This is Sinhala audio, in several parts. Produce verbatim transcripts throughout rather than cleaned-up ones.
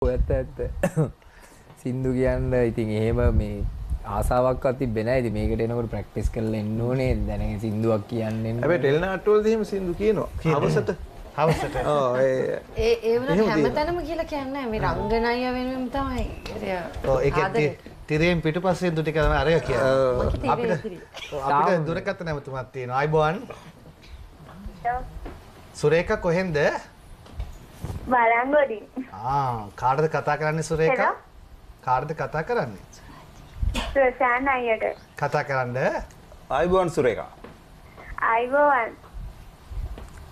ඇත්ත ඇත්ත සින්දු කියන්න ඉතින් එහෙම මේ ආසාවක්වත් තිබෙන්නේ නැහැ. ඉතින් මේකට එනකොට ප්‍රැක්ටිස් කරලා එන්න ඕනේ. දැන් සින්දුවක් කියන්නේ හැබැයි ටෙලි නාට්‍යවලදී එහෙම සින්දු කියනවා හවසට හවසට ඔව් ඒ ඒ වුණත් හැමතැනම කියලා කියන්නේ නැහැ. මේ රංගනය වෙනුවෙන් තමයි ඔව් ඒක තිරෙන් පිටුපස්සෙන් දු ටික තමයි අරය කියන්නේ. අපිට අපිට දුරකථන නැමතුමක් තියෙනවා. අයබෝන් සුරේකා කොහෙන්ද? බලංගොඩි. ආ කාටද කතා කරන්නේ සුරේකා? කාටද කතා කරන්නේ? ප්‍රසන්න අයියට. කතා කරන්න. අයබෝන් සුරේකා. අයබෝන්.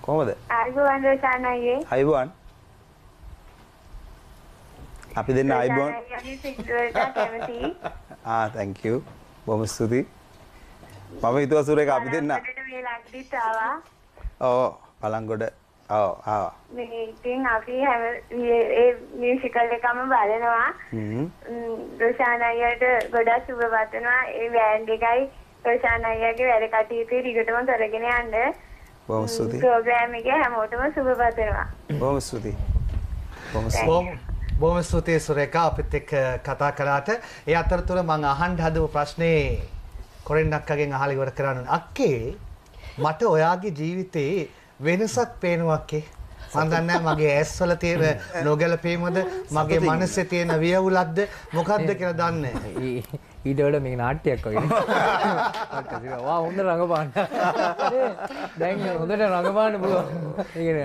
කොහමද? අයබෝන් ප්‍රසන්න අයියේ. අයබෝන්. අපි දෙන්න අයබෝන්. ආ thank you. බොහොම ස්තුතියි. මම හිතුවා සුරේකා අපි දෙන්න. මේ ලක්දිත් ආවා. ඔව් බලංගොඩ ඔව් ආ මේ ඉතින් අපි මේ මියුසිකල් එකම බලනවා. රොෂාන් අයියට ගොඩක් සුබ වතනවා. ඒ බෑන්ඩ් එකයි රොෂාන් අයියාගේ වැඩ කටයුතු දිගටම කරගෙන යන්න. බොහොම ස්තුතියි. ප්‍රෝග්‍රෑම් එකේ හැමෝටම සුබ වතනවා. බොහොම ස්තුතියි. බොහොම ස්තුතියි සුරේකා අපිට එක්ක කතා කරාට. ඒ අතරතුර මම අහන්න හදපු ප්‍රශ්නේ කොරෙන්නක්කගෙන් අහලා ඉවර කරන්න. අක්කේ මට ඔයාගේ ජීවිතේ වෙනසක් පේනවා කේ. මම දන්නේ නැහැ මගේ ඇස් වල තියෙන නොගැලපීමද මගේ මනසේ තියෙන වියවුලක්ද මොකක්ද කියලා දන්නේ නැහැ. ඊට වඩා මේක නාට්‍යයක් වගේ. වා හොඳට රඟපාන්න. දැන් හොඳට රඟපාන්න පුළුවන්.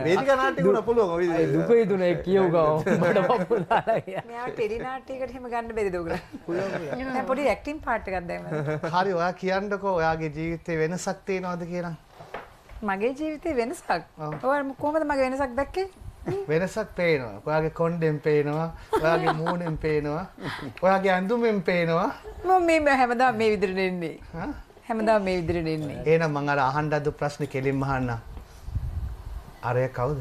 වේදිකා නාට්‍ය ගුණ පුළුවන්. ඒ දුපේ දුන ඒ කියව ගාව මට පපු දාලා. මෙයා ටෙලි නාට්‍යයකට එහෙම ගන්න බැරිද උගල? පුළුවන්. මම පොඩි ඇක්ටිං පාට් එකක් දැම්මා. හරි ඔයා කියන්නකෝ ඔයාගේ ජීවිතේ වෙනසක් තියෙනවද කියලා. මගේ ජීවිතේ වෙනසක්. ඔයාලා කොහමද මගේ වෙනසක් දැක්කේ? වෙනසක් පේනවා. ඔයාගේ කොණ්ඩෙන් පේනවා. ඔයාගේ මූණෙන් පේනවා. ඔයාගේ ඇඳුමෙන් පේනවා. මම මේ හැමදාම මේ විදිහට ඉන්නේ. හා හැමදාම මේ විදිහට ඉන්නේ. එහෙනම් මම අර අහන්න අද ප්‍රශ්නේ කෙලින්ම අහන්න. අරය කවුද?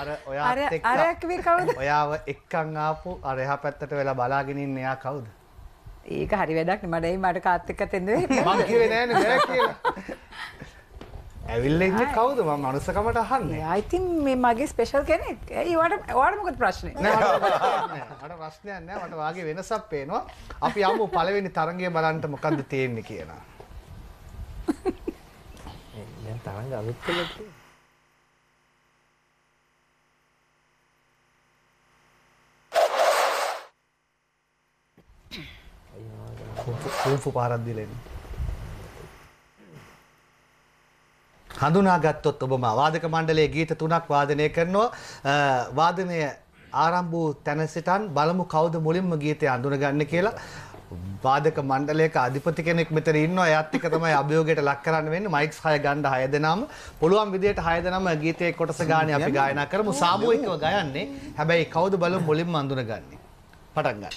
අර ඔයාත් එක්ක අර එක්ක කවුද? ඔයාව එක්කන් ආපු අර එහා පැත්තට වෙලා බලාගෙන ඉන්න එයා කවුද? ඒක හරි වැඩක් නේ. මඩේ මට කාත් එක්ක තෙන්ද වෙන්නේ. මම කිව්වේ නෑනේ බෑ කියලා. ඇවිල්ලා ඉන්නේ කවුද? මම මනුස්සකමට අහන්නේ. එයා ඉතින් මේ මගේ ස්පෙෂල් කෙනෙක්. ඒ වට වට මොකද ප්‍රශ්නේ? නෑ මට ප්‍රශ්නයක් නෑ. මට වාගේ වෙනසක් පේනවා. අපි යමු පළවෙනි තරගය බලන්න මොකද්ද තියෙන්නේ කියලා. දැන් තරගය අලුත් කළා. කුම්ෆු පාරක් දිලෙන්න. හඳුනාගත්තොත් ඔබම වාදක මණ්ඩලයේ ගීත තුනක් වාදනය කරනවා. වාදනය ආරම්භ වූ තැන සිටන් බලමු කවුද මුලින්ම ගීතය අඳුනගන්නේ කියලා. වාදක මණ්ඩලයක අධිපති කෙනෙක් මෙතන ඉන්නවා. එයාත් එක්ක තමයි අභියෝගයට ලක් කරන්න වෙන්නේ. මයික්ස් හය ගන්න හය දෙනාම පුළුවන් විදියට හය දෙනාම ගීතයේ කොටස ගානේ අපි ගායනා කරමු. සාමූහිකව ගයන්නේ. හැබැයි කවුද බලමු මුලින්ම අඳුනගන්නේ. පටන් ගන්න.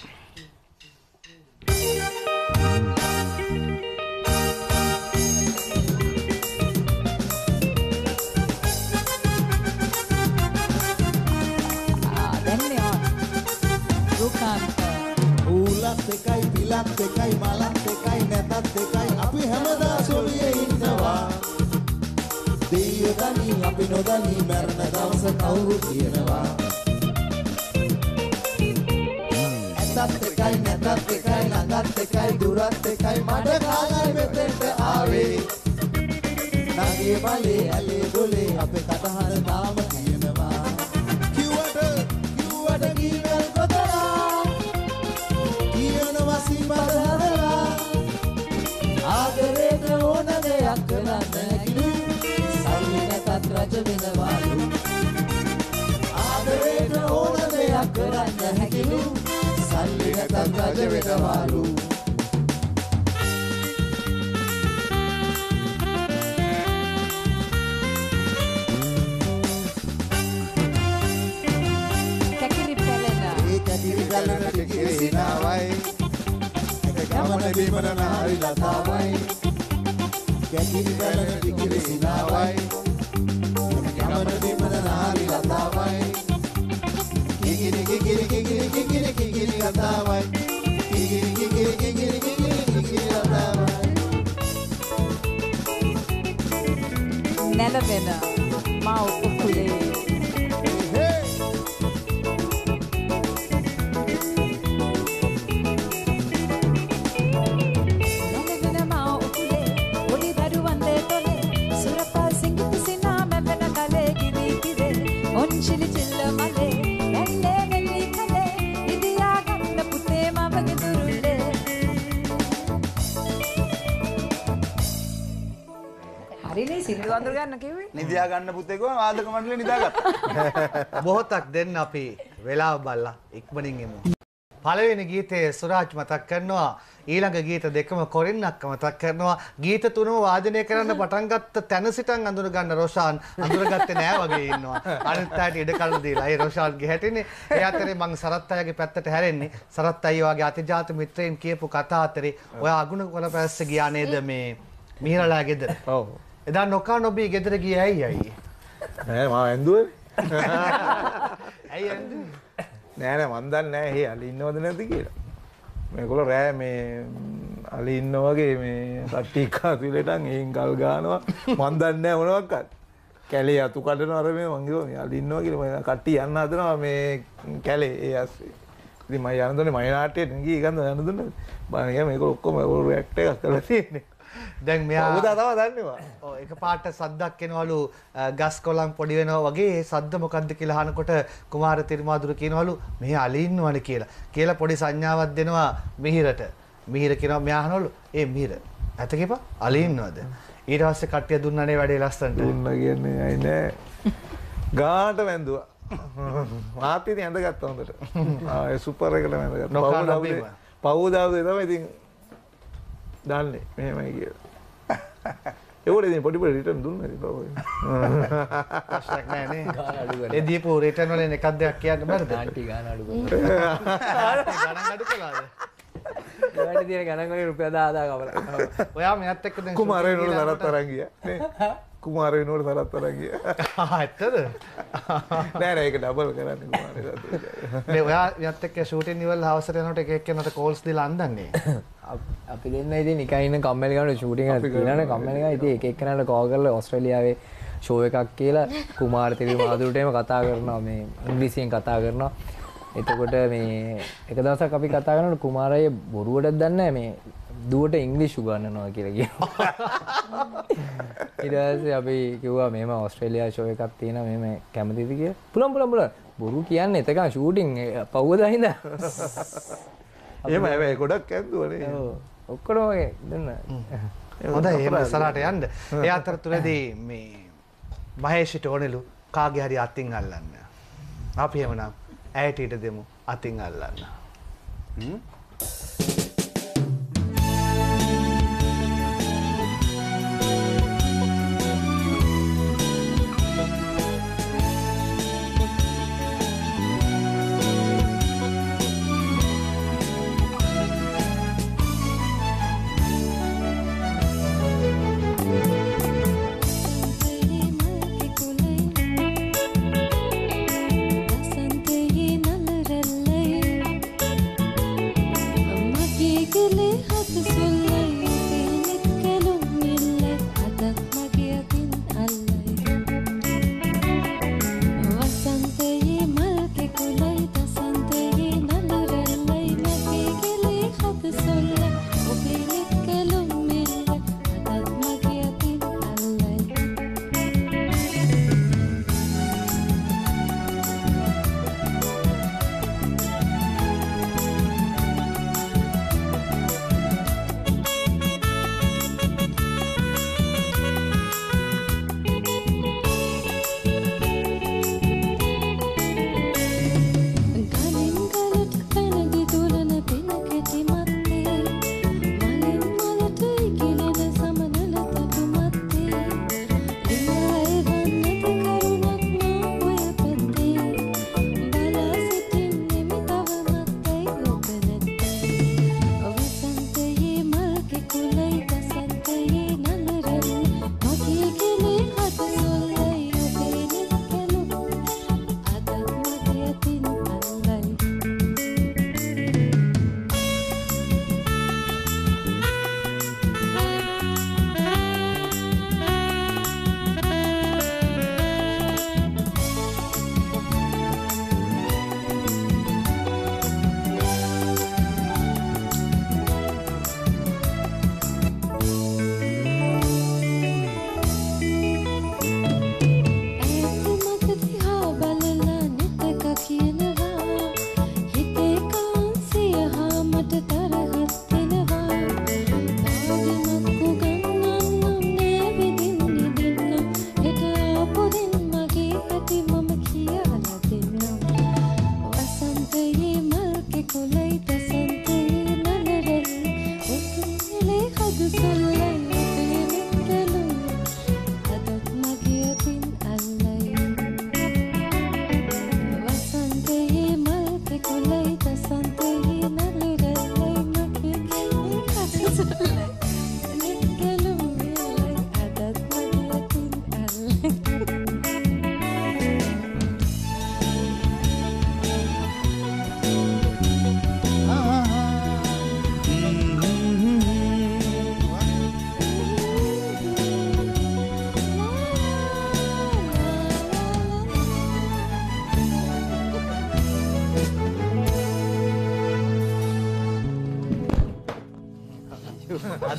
තෙකයි පිලක් තෙකයි මලක් තෙකයි නැතත් තෙකයි අපි හැමදා සොලියේ ඉන්නවා. දෙය දනි අපි නොදනි මරණ දවස කවුරු කියනවා. ඇතත් තෙකයි නැතත් තෙකයි ළඟත් තෙකයි දුරත් තෙකයි මඩ කාගල් මෙතෙන්ට ආවේ. නගේ බලේ ඇලේ ගොලේ අපේ කටහඬ නාම කියනවා. කිව්වට කිව්වට ගිනල් කොතනා Thank you. Never been a mouth of නිදියා ගන්න පුතේකෝ ආදක මණ්ඩලේ නිදාගත්තා. බොහෝතක් දෙන්න අපි වෙලාව බලලා ඉක්මනින් එමු. පළවෙනි ගීතයේ සුරාජ් මතක් කරනවා. ඊළඟ ගීත දෙකම කොරින්නක්ක මතක් කරනවා. ගීත තුනම වාදනය කරන්න පටන් ගත්ත තැන සිටන් අඳුර ගන්න රොෂාන් අඳුරගත්තේ නෑ වගේ ඉන්නවා. අනිත් අයට ඉඩ කඩ දීලා. ඒ රොෂාන්ගේ හැටිනේ. ඒ අතරේ මං සරත් අයගේ පැත්තට හැරෙන්නේ. සරත් අයියා වගේ අතිජාත මිත්‍රයන් කියපු කතා අතරේ ඔයා අගුණ කොළපැස්ස ගියා නේද මේ මිහිරලා ගෙදර? ඔව්. එදා නොකා නොබී ගෙදර ගියේ ඇයි අයියේ? නෑ මම ඇඳුවේ. ඇයි ඇඳුවේ? නෑ නෑ මන් දන්නේ නෑ එහේ අලි ඉන්නවද නැද්ද කියලා. මේගොල්ලෝ රෑ මේ අලි ඉන්න වගේ මේ සට්ටිකා තුලටන් එයින් ගල් ගානවා. මන් දන්නේ නෑ මොනවාක්වත්. කැලේ අතු කඩනවා අර මේ මං ගිහුවා මේ අලි ඉන්නවා කියලා මම කට්ටිය යන්න හදනවා මේ කැලේ ඒ අස්සේ. ඉතින් මම යන්න දුන්නේ මම නාට්‍යයට ගිහින් ගන්න යන්න දුන්නා. බාන ගියා මේගොල්ලෝ ඔක්කොම ඒගොල්ලෝ රියැක්ට් එකක් කරලා තියෙන්නේ. දැන් මෙයා උදා තව දන්නේවා. ඔව් එක පාට සද්දක් එනවලු ගස් කොළන් පොඩි වෙනවා වගේ ඒ සද්ද මොකද්ද කියලා අහනකොට කුමාර තිරිමාදුර කියනවලු මෙහි අලි ඉන්නවනේ කියලා. කියලා පොඩි සංඥාවක් දෙනවා මිහිරට. මිහිර කියනවා මෙයා අහනවලු ඒ මිහිර ඇතකේපා අලි ඉන්නවද? ඊට පස්සේ කට්ටිය දුන්නනේ වැඩේ ලස්සනට. දුන්නා කියන්නේ අය නෑ. ගාට වැඳුවා. මාත් ඉතින් ඇඳගත්තා හොඳට. ආ ඒ සුපර් එකට වැඳගත්තා. පවුදාවුදේ තමයි ඉතින් දාන්නේ මෙහෙමයි කියලා. ඒවල ඉතින් පොඩි පොඩි රිටර්න් දුන්නා ඉතින් බබෝ. ප්‍රශ්නක් නෑ නේ. ඒ දීපු රිටර්න් වලින් එකක් දෙකක් කියන්න බෑද? ආන්ටි ගාන අඩු කරනවා. ආන්ටි ගණන් අඩු කළාද? ඒවට දින ගණන් වලින් රුපියල් දහදාක අපල. ඔයා මෙයත් එක්ක දැන් කුමාර වෙනකොට තරත් තරන් ගියා නේ. කුමාර වෙනකොට තරත් තරන් ගියා. ඇත්තද? නෑ නෑ ඒක ඩබල් කරන්නේ කුමාරේ. මේ ඔයා මෙයත් එක්ක ෂූටින් ඉවරලා හවසට යනකොට එක එක කෙනාට කෝල්ස් දීලා අඳන්නේ. අපි දෙන්න ඉතින් නිකන් කම්මැලි ගානට ෂූටින් එකක් තියෙනවනේ කම්මැලි ගා ඉතින් එක එක්කෙනාට කෝල් කරලා ඕස්ට්‍රේලියාවේ ෂෝ එකක් කියලා කුමාර තිරිමාදුරට එහෙම කතා කරනවා මේ ඉංග්‍රීසියෙන් කතා කරනවා. එතකොට මේ එක දවසක් අපි කතා කරනකොට කුමාර අය බොරුවටද දන්නේ නැහැ මේ දුවට ඉංග්‍රීසි උගන්වනවා කියලා කියනවා. ඊට පස්සේ අපි කිව්වා මෙහෙම ඕස්ට්‍රේලියා ෂෝ එකක් තියෙනවා මෙහෙම කැමතිද කියලා. පුළුවන් පුළුවන් පුළුවන් බොරු කියන්නේ එතකන් ෂූටින් පව්වදා හින්දා. එහෙම හැබැයි ගොඩක් ඇඳුවනේ. ඔව් ඔක්කොම වගේ දෙන්න. හොඳයි එහෙම ඉස්සරහට යන්න. ඒ අතරතුරදී මේ මහේෂිට ඕනෙලු කාගේ හරි අතින් අල්ලන්න. අපි එහෙමනම් ඇයට ඊට දෙමු අතින් අල්ලන්න. හ්ම්. Thank you.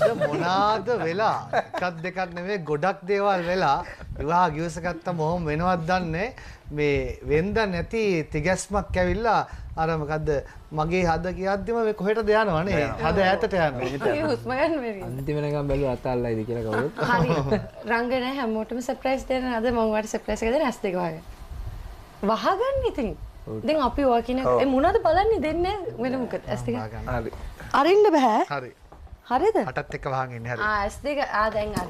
අද මොනාද වෙලා එකක් දෙකක් නෙමෙයි ගොඩක් දේවල් වෙලා විවාහ ගිවිසගත්ත මොහොම වෙනවත් දන්නේ මේ වෙන්ද නැති තිගැස්මක් ඇවිල්ලා අර මොකද්ද මගේ හද කියද්දිම මේ කොහෙටද යනවනේ හද ඈතට යන්නේ හුස්ම ගන්න බැරි අන්තිම වෙනකම් බැලුවා අතල්ලායිද කියලා කවුරුත් හරි රංගනය හැමෝටම සර්ප්‍රයිස් දෙන්න අද මම ඔයාලට සර්ප්‍රයිස් එක දෙන්න හස් දෙක වහගෙන වහගන්න ඉතින් දැන් අපි ඔයා කියන ඒ මොනවද බලන්නේ දෙන්නේ වෙන මොකද ඇස් දෙක හරි අරින්න බෑ හරි හරිද අටත් එක්ක වහන් ඉන්නේ හරි ආ ඇස් දෙක ආ දැන් අර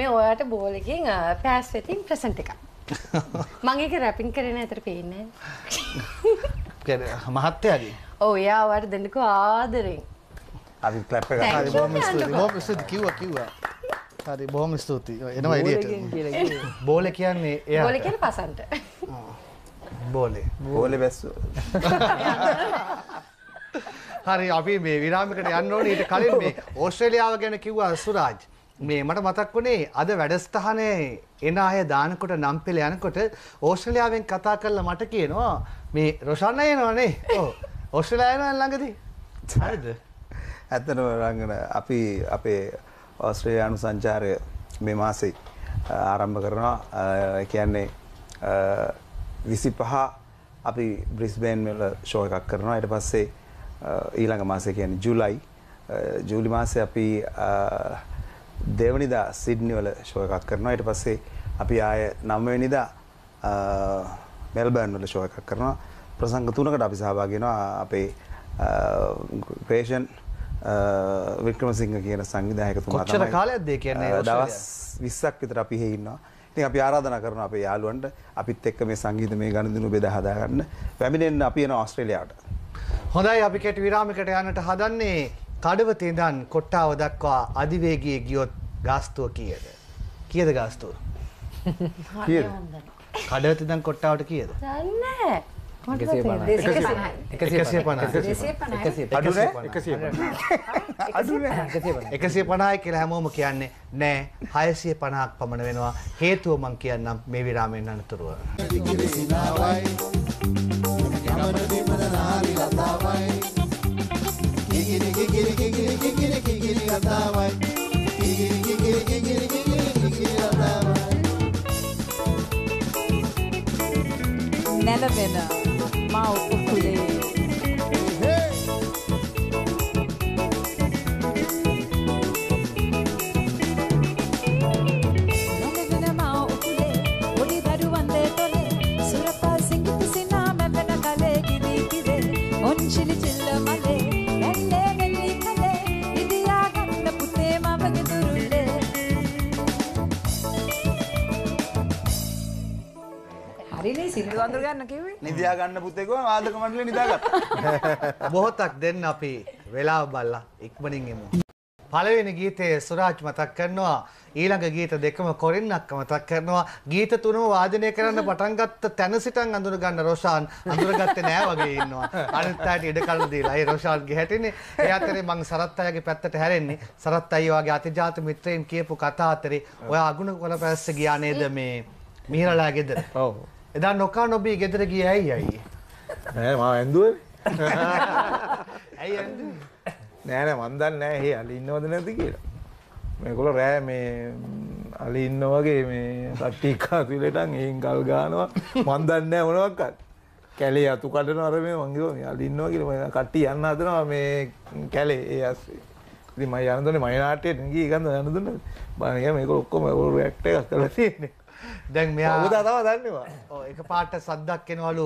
මේ ඔයාට බෝල් එකකින් පාස් වෙතින් ප්‍රසන්ට් එකක් මම ඒක රැපින් කරේ නෑ ඒතර පේන්නේ නෑ මහත්තයාගේ ඔව් යා ඔයාට දෙන්නකෝ ආදරෙන් අපි ක්ලැප් එකක් හරි බොහොම ස්තුතියි බොහොම ස්තුතියි කිව්වා කිව්වා හරි බොහොම ස්තුතියි එනවා එළියට බෝලේ කියන්නේ එයා බෝලේ කියන්නේ පසන්ට බෝලේ බෝලේ බැස්සෝ හරි අපි මේ විරාමයකට යන්න ඕනේ ඊට කලින් මේ ඕස්ට්‍රේලියාව ගැන කිව්වා සුරාජ් මේ මට මතක් වුණේ අද වැඩසටහනේ එන අය දානකොට නම් පෙළ යනකොට ඕස්ට්‍රේලියාවෙන් කතා කරලා මට කියනවා මේ රොෂාන් එනවනේ ඔව් ඕස්ට්‍රේලියාව යනවා ළඟදී හරිද ඇත්තටම රංගන අපි අපේ ඕස්ට්‍රේලියානු සංචාරය මේ මාසේ ආරම්භ කරනවා ඒ කියන්නේ විසිපහ අපි බ්‍රිස්බේන් වල ෂෝ එකක් කරනවා ඊට පස්සේ ඊළඟ මාසේ කියන්නේ ජූලයි ජූලි මාසේ අපි දෙවනිදා සිඩ්නි වල ෂෝ එකක් කරනවා ඊට පස්සේ අපි ආය නවය වෙනිදා මෙල්බර්න් වල ෂෝ එකක් කරනවා ප්‍රසංග තුනකට අපි සහභාගී වෙනවා අපේ ක්‍රේෂන් වික්‍රමසිංහ කියන සංවිධායකතුමා තමයි කොච්චර කාලයක්ද ඒ කියන්නේ දවස් විස්සක් විතර අපි එහෙ ඉන්නවා ඉතින් අපි ආරාධනා කරනවා අපේ යාළුවන්ට අපිත් එක්ක මේ සංගීතමය ගනුදෙනු බෙදා හදා ගන්න පැමිණෙන්න අපි එනවා ඕස්ට්‍රේලියාවට හොඳයි අපි කෙටි විරාමයකට යන්නට හදන්නේ කඩවතේ ඉඳන් කොට්ටාව දක්වා අධිවේගී ගියොත් ගාස්තුව කීයද? කීයද ගාස්තුව? කීයද? කඩවතේ ඉඳන් කොට්ටාවට කීයද? දන්නේ නැහැ. එකසිය පනහයි කියලා හැමෝම කියන්නේ නෑ හයසිය පනහක් පමණ වෙනවා. හේතුව මම කියන්නම් මේ විරාමයෙන් අනතුරුව. Nelavena, mau pukule. Nelavena mau pukule, odi daru ande tole. Surappa singi pisina, mevena kale gidi gide. Onchili chilla male, nelle nelle kale. Idiya ganna putte ma vage durulle. හරිනේ සිල්ලි වඳුර ගන්න කිව්වේ නිදියා ගන්න පුතේ ගෝ ආදක මණ්ඩලේ නිදාගත්තා බොහෝතක් දෙන්න අපි වෙලාව බලලා ඉක්මනින් එමු පළවෙනි ගීතයේ සුරාජ් මතක් කරනවා ඊළඟ ගීත දෙකම කොරින්නක් මතක් කරනවා ගීත තුනම වාදනය කරන්න පටන් ගත්ත තැන සිටන් අඳුර ගන්න රොෂාන් අඳුරගත්තේ නෑ වගේ ඉන්නවා අනිත් අයට ඉඩ කඩ දීලා ඒ රොෂාන් ගැහැටිනේ ඒ අතරේ මං සරත් අයගේ පැත්තට හැරෙන්නේ සරත් අයියා වගේ අතිජාත මිත්‍රයන් කියපු කතා අතරේ ඔයා අගුණ කොළපැස්ස ගියා නේද මේ මිහිරලා ගෙදර ඔව් එදා නොකා නොබී ගෙදර ගියේ ඇයි අයියේ නෑ මම ඇඳුවේ ඇයි ඇඳුවේ නෑ නෑ මන් දන්නේ නෑ හේ අලි ඉන්නවද නැද්ද කියලා මේගොල්ලෝ රෑ මේ අලි ඉන්න වගේ මේ කට්ටිකා තුලටන් එහෙන් ගල් ගානවා මන් දන්නේ නෑ මොනවාක්වත් කැලේ අතු කඩන අර මේ මං කිව්වා මේ අලි ඉන්නවා කියලා මම කට්ටිය යන්න හදනවා මේ කැලේ ඒ අස්සේ ඉතින් මම යන්න දුන්නේ මම නාට්‍යයට ගිහින් ගන්න යන්න දුන්නා බාන ගියා මේගොල්ලෝ ඔක්කොම ඔය රියැක්ට් එකක් කරලා තියෙන්නේ දැන් මෙයා උදා තව දන්නේවා. ඔව් එක පාට සද්දක් එනවලු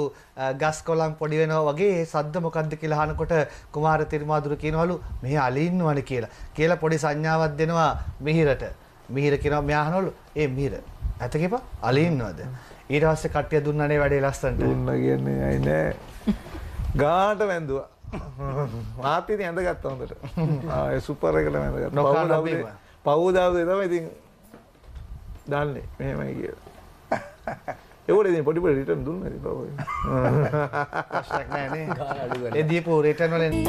ගස් කොළන් පොඩි වෙනවා වගේ ඒ සද්ද මොකද්ද කියලා අහනකොට කුමාර තිරිමාදුර කියනවලු මෙහි අලි ඉන්නවනේ කියලා. කියලා පොඩි සංඥාවක් දෙනවා මිහිරට. මිහිර කියනවා මෙයා අහනවලු ඒ මිහිර ඇතකේපා අලි ඉන්නවද? ඊට පස්සේ කට්ටිය දුන්නනේ වැඩේ ලස්සනට. දුන්නා කියන්නේ අය නෑ. ගානට වැඳුවා. මාත් ඉතින් ඇඳගත්තා හොඳට. ආ ඒ සුපර් එකට ඇඳගත්තා. පවුදාවේ තමයි ඉතින් දන්නේ මෙහෙමයි කියලා. ඒවල ඉතින් පොඩි පොඩි රිටර්න් දුන්නා ඉතින් බෝ. ප්‍රශ්නයක් නෑ නේ. කාඩු ගන්න. ඒ දීපෝ රිටර්න් වලින්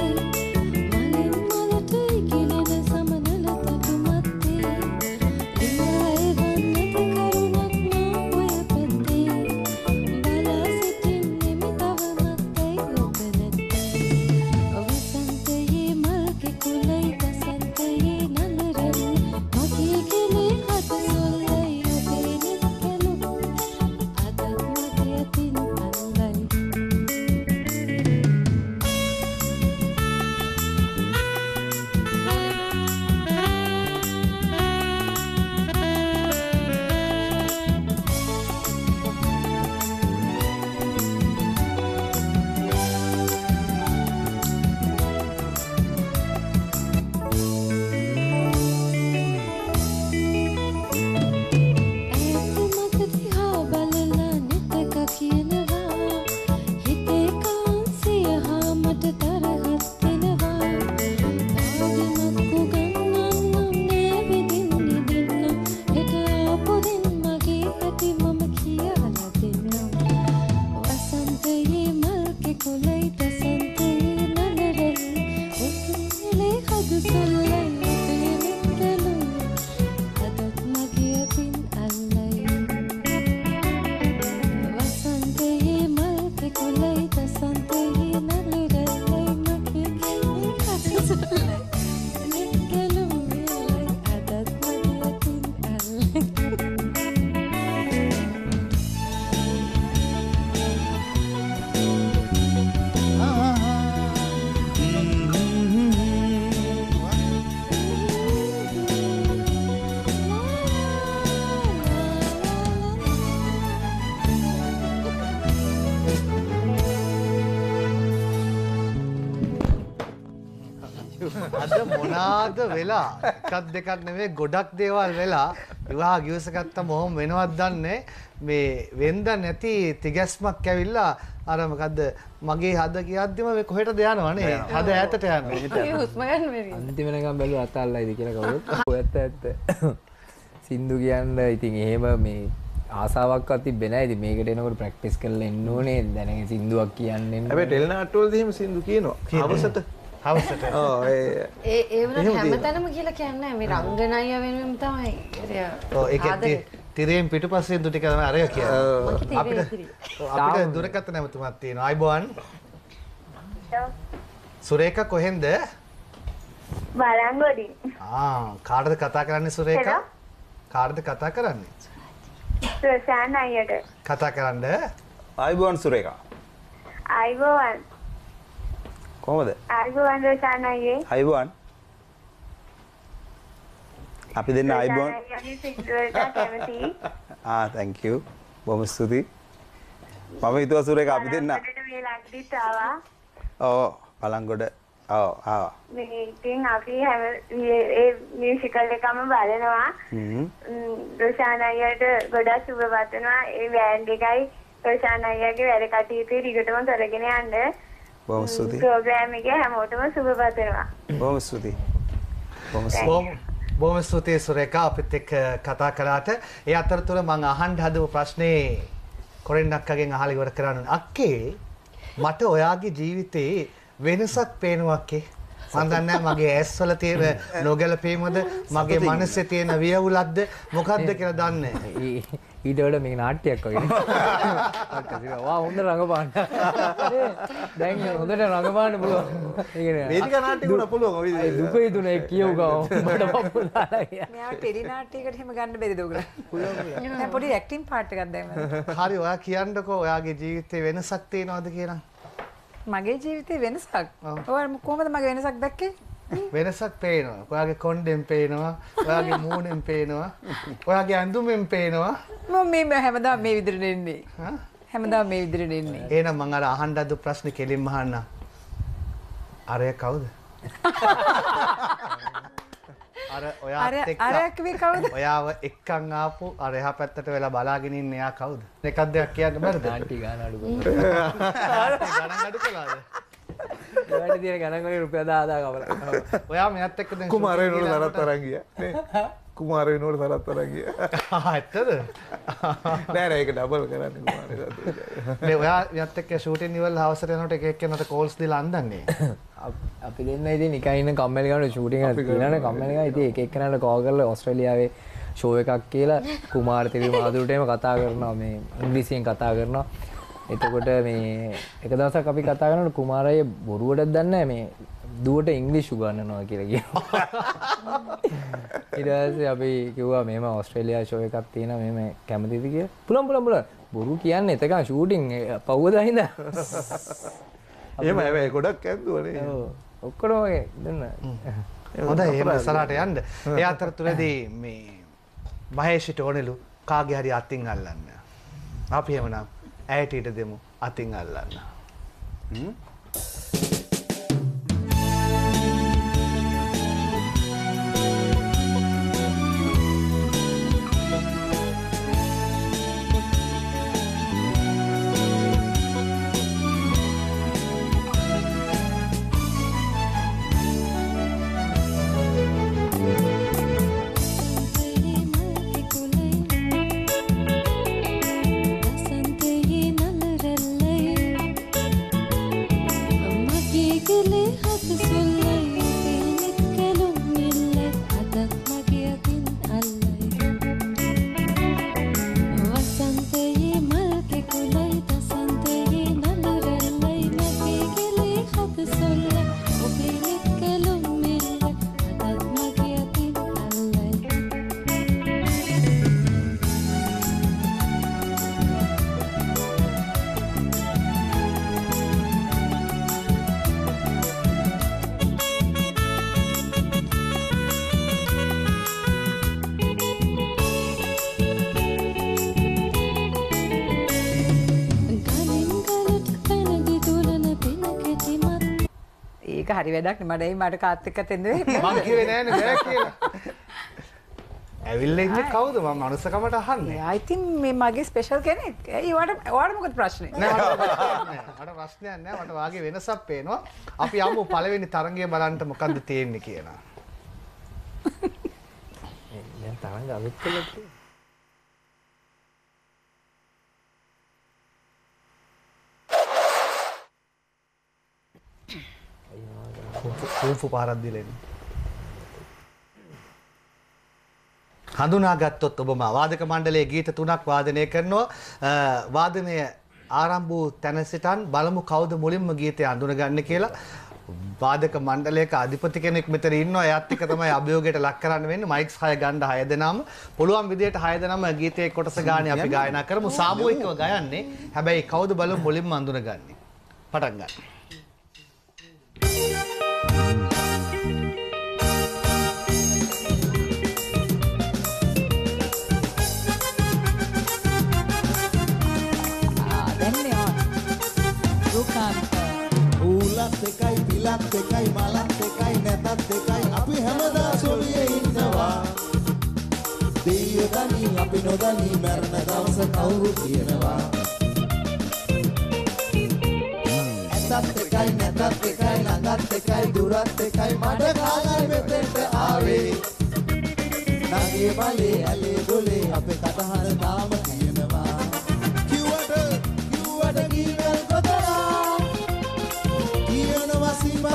අද මොනාද වෙලා එකක් දෙකක් නෙමෙයි ගොඩක් දේවල් වෙලා විවාහ ගිවිසගත්ත මොහොම වෙනවත් දන්නේ මේ වෙන්ද නැති තිගැස්මක් ඇවිල්ලා අර මොකද්ද මගේ හද කියද්දිම මේ කොහෙටද යනවනේ හද ඈතට යනවා හුස්ම ගන්න වෙන්නේ අන්තිම වෙනකම් බැලුවා අතල්ලායිද කියලා කවුරුත් ඔයත් ඇත්ත සින්දු කියන්න ඉතින් එහෙම මේ ආසාවක්වත් තිබ්බේ නැහැ ඉතින් මේකට එනකොට ප්‍රැක්ටිස් කරලා එන්න ඕනේ දැනගෙන සින්දුවක් කියන්න එන්න හැබැයි ටෙලිනාට්ටුවලදී එහෙම සින්දු කියනවා හවසට හවසට ඔව් ඒ ඒ වුණත් හැමතැනම කියලා කියන්නේ මේ රංගනය වෙනුවෙන් තමයි ඔව් ඒකත් තිරයෙන් පිටුපස්සෙන් දු ටික තමයි අරය කියන්නේ අපිට අපිට දුරකථන නැමතුමක් තියෙනවා අයබෝන් සුරේකා කොහෙන්ද වරංගොඩි ආ කාටද කතා කරන්නේ සුරේකා කාටද කතා කරන්නේ ප්‍රසන්න අයියට කතා කරන්න අයබෝන් සුරේකා අයබෝන් කොහොමද අයබෝන් ප්‍රසන්න අයියේ අයබෝන් අපි දෙන්න අයබෝන් ආ thank you බොහොම ස්තුතියි මම හිතුවා සුරේකා අපි දෙන්න මේ ලක්දිත් ආවා ඔව් පළංගොඩ ඔව් ආවා මේ ඉතින් අපි මේ මියුසිකල් එකම බලනවා හ්ම් ප්‍රසන්න අයියට ගොඩක් සුබ වතනවා ඒ බෑන්ඩ් එකයි ප්‍රසන්න අයියගේ වැඩ කටයුතු දිගටම කරගෙන යන්න බොහොම ස්තුතියි ප්‍රෝග්‍රෑම් එකේ හැමෝටම සුබ වතනවා බොහොම ස්තුතියි බොහොම ස්තුතියි සුරේකා අපිත් එක්ක කතා කරාට ඒ අතරතුර මම අහන්න හදපු ප්‍රශ්නේ කොරෙන්නක්කගෙන් අහලා ඉවර කරන්න අක්කේ මට ඔයාගේ ජීවිතේ වෙනසක් පේනවා අක්කේ මම දන්නේ නැහැ මගේ ඇස්වල තියෙන නොගැලපීමද මගේ මනසේ තියෙන වියවුලක්ද මොකක්ද කියලා දන්නේ නැහැ ඊට වඩා මේක නාට්‍යයක් වගේ අක්කා වා හොඳට රඟපාන්න දැන් හොඳට රඟපාන්න පුළුවන් මේක නාට්‍ය ගුණ පුළුවන් ඔය දුකේ තුනේ කියව ගාව මට පොපුලාලා මෙයා ටෙලි නාට්‍යයකට එහෙම ගන්න බැරිද ඔයගොල්ලෝ පුළුවන් නෑ පොඩි ඇක්ටිං පාට් එකක් දැම්මම හරි ඔයා කියන්නකෝ ඔයාගේ ජීවිතේ වෙනසක් තියෙනවද කියලා මගේ ජීවිතේ වෙනසක්. ඔය කොහොමද මගේ වෙනසක් දැක්කේ? වෙනසක් පේනවා. ඔයාගේ කොණ්ඩෙන් පේනවා, ඔයාගේ මූණෙන් පේනවා, ඔයාගේ ඇඳුමෙන් පේනවා. මම මේ හැමදාම මේ විදිහට නෙන්නේ. හා? හැමදාම මේ විදිහට නෙන්නේ. එහෙනම් මම අර අහන්න අද ප්‍රශ්න කෙලින්ම අහන්න. අරය කවුද? අර ඔයාත් එක්ක අර කවි කවුද? ඔයාව එක්කන් ආපු අර එහා පැත්තට වෙලා බලාගෙන ඉන්න එයා කවුද? එකක් දෙයක් කියන්න බැරිද? ආන්ටි ගාන අඩු කරලා. ගණන් අඩු කළාද? ඔයාට තියෙන ගණන් වලින් රුපියල් දහදාක කවලා. ඔයා මෙයාත් එක්ක දැන් කුමාර වෙනකොට තරත් තරන් ගියා. නේ? කුමාර වෙනකොට තරත් තරන් ගියා. ඇත්තද? නෑ නෑ ඒක ඩබල් කරන්නේ කුමාර වෙනකොට. මේ ඔයා මෙයාත් එක්ක ෂූටින් ඉවල් හවසට යනකොට එක එක යනට කෝල්ස් දීලා අඳන්නේ. අපි දෙන්න ඉතින් නිකන් ඉන්න කම්මැලි ගාන ෂූටින් එකක් තියෙනවනේ කම්මැලි ගාන ඉතින් එක එක කෙනාට කෝල් කරලා ඕස්ට්‍රේලියාවේ ෂෝ එකක් කියලා කුමාර තිරි මහදුරට එහෙම කතා කරනවා මේ ඉංග්‍රීසියෙන් කතා කරනවා එතකොට මේ එක දවසක් අපි කතා කරනකොට කුමාර අය බොරුවටද දන්නේ නැහැ මේ දුවට ඉංග්‍රීසි උගන්වනවා කියලා කියනවා ඊට පස්සේ අපි කිව්වා මෙහෙම ඕස්ට්‍රේලියා ෂෝ එකක් තියෙනවා මෙහෙම කැමතිද කියලා පුළුවන් පුළුවන් පුළුවන් බොරු කියන්නේ එතකන් ෂූටින් පව්වදා හින්දා එහෙම හැබැයි ගොඩක් ඇද්දුවනේ. ඔව් ඔක්කොම වගේ දුන්න. හොඳයි එහෙම ඉස්සරහට යන්න. ඒ අතරතුරදී මේ මහේෂිට ඕනෙලු කාගේ හරි අතින් අල්ලන්න. අපි එහෙමනම් ඇයට ඊට දෙමු අතින් අල්ලන්න. හ්ම්. ඒක හරි වැඩක් නේ මඩේ මට කාත් එක්කත් එන්නේ මම කිව්වේ නෑනේ බෑ කියලා ඇවිල්ලා ඉන්නේ කවුද මම මනුස්සකමට අහන්නේ ආ ඉතින් මේ මගේ ස්පෙෂල් කෙනෙක් ඒ වට වට මොකද ප්‍රශ්නේ නෑ මට ප්‍රශ්නයක් නෑ මට වාගේ වෙනසක් පේනවා අපි යමු පළවෙනි තරගය බලන්න මොකද්ද තියෙන්නේ කියලා දැන් තරංග අලුත් කළා කුම්ෆු පාරක් දිලෙන්නේ. හඳුනාගත්තොත් ඔබම වාදක මණ්ඩලයේ ගීත තුනක් වාදනය කරනවා වාදනය ආරම්භ වූ තැන සිටන් බලමු කවුද මුලින්ම ගීතය අඳුනගන්නේ කියලා වාදක මණ්ඩලයක අධිපති කෙනෙක් මෙතන ඉන්නවා එයාත් එක්ක තමයි අභියෝගයට ලක් කරන්න වෙන්නේ මයික්ස් හය ගන්න හය දෙනාම පුළුවන් විදියට හය දෙනාම ගීතයේ කොටස ගානේ අපි ගායනා කරමු සාමූහිකව ගයන්නේ හැබැයි කවුද බලමු මුලින්ම අඳුනගන්නේ පටන් ගන්න Te kai pilak te kai malak te kai netak te kai api hamada soliye innawa deiyadani api nodani merna dawasa kawuru tiyenawa etak te kai netak te kai langak te kai durak te kai mada kala metenta aave nage bale ale gole api katahara nama tiyenawa kiwata kiwata giwel kotara I I'm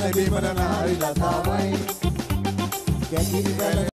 gonna be my own